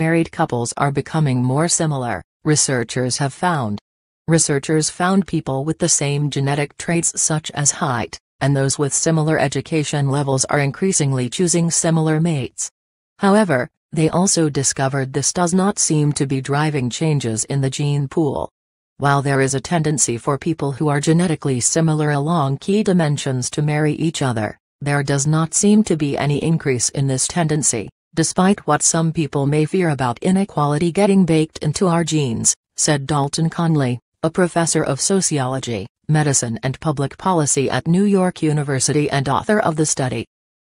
married couples are becoming more similar, researchers have found. Researchers found people with the same genetic traits such as height, and those with similar education levels are increasingly choosing similar mates. However, they also discovered this does not seem to be driving changes in the gene pool. While there is a tendency for people who are genetically similar along key dimensions to marry each other, there does not seem to be any increase in this tendency, despite what some people may fear about inequality getting baked into our genes, said Dalton Conley, a professor of sociology, medicine and public policy at New York University and author of the study.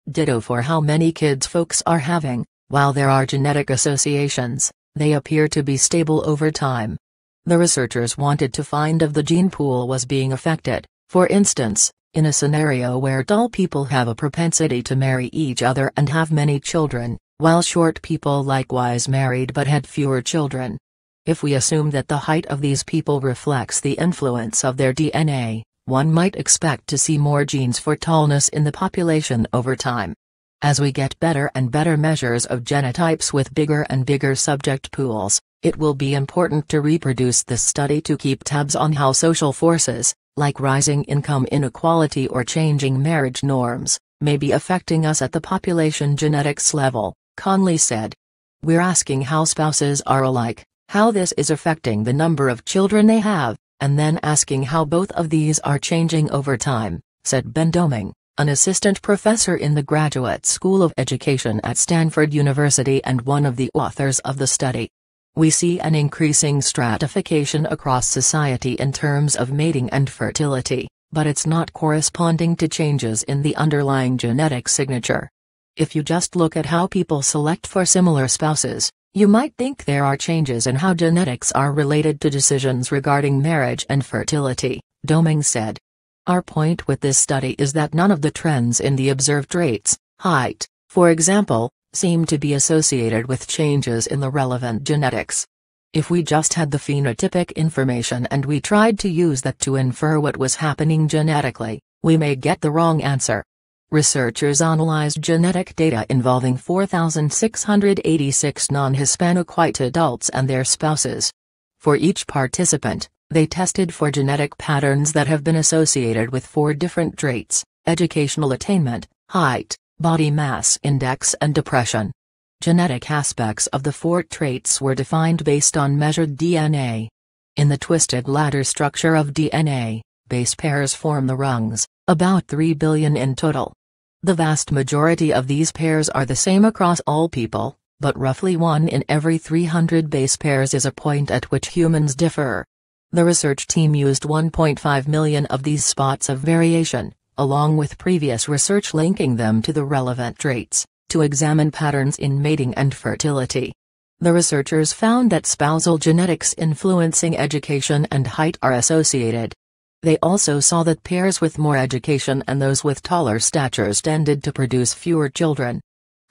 Ditto for how many kids folks are having, while there are genetic associations, they appear to be stable over time. The researchers wanted to find if the gene pool was being affected, for instance, in a scenario where tall people have a propensity to marry each other and have many children, while short people likewise married but had fewer children. If we assume that the height of these people reflects the influence of their DNA, one might expect to see more genes for tallness in the population over time. As we get better and better measures of genotypes with bigger and bigger subject pools, it will be important to reproduce this study to keep tabs on how social forces, like rising income inequality or changing marriage norms, may be affecting us at the population genetics level, Conley said. We're asking how spouses are alike, how this is affecting the number of children they have, and then asking how both of these are changing over time, said Ben Domingue, an assistant professor in the Graduate School of Education at Stanford University and one of the authors of the study. We see an increasing stratification across society in terms of mating and fertility, but it's not corresponding to changes in the underlying genetic signature. If you just look at how people select for similar spouses, you might think there are changes in how genetics are related to decisions regarding marriage and fertility, Domingue said. Our point with this study is that none of the trends in the observed rates, height, for example, seem to be associated with changes in the relevant genetics. If we just had the phenotypic information and we tried to use that to infer what was happening genetically, we may get the wrong answer. Researchers analyzed genetic data involving 4,686 non-Hispanic white adults and their spouses. For each participant, they tested for genetic patterns that have been associated with four different traits: educational attainment, height, body mass index, and depression. Genetic aspects of the four traits were defined based on measured DNA. In the twisted ladder structure of DNA, base pairs form the rungs, about 3 billion in total. The vast majority of these pairs are the same across all people, but roughly 1 in every 300 base pairs is a point at which humans differ. The research team used 1.5 million of these spots of variation, along with previous research linking them to the relevant traits, to examine patterns in mating and fertility. The researchers found that spousal genetics influencing education and height are associated. They also saw that pairs with more education and those with taller statures tended to produce fewer children.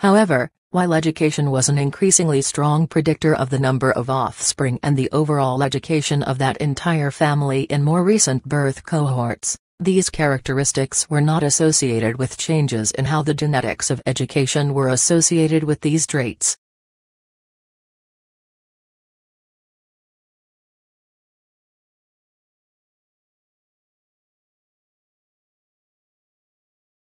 However, while education was an increasingly strong predictor of the number of offspring and the overall education of that entire family in more recent birth cohorts, these characteristics were not associated with changes in how the genetics of education were associated with these traits.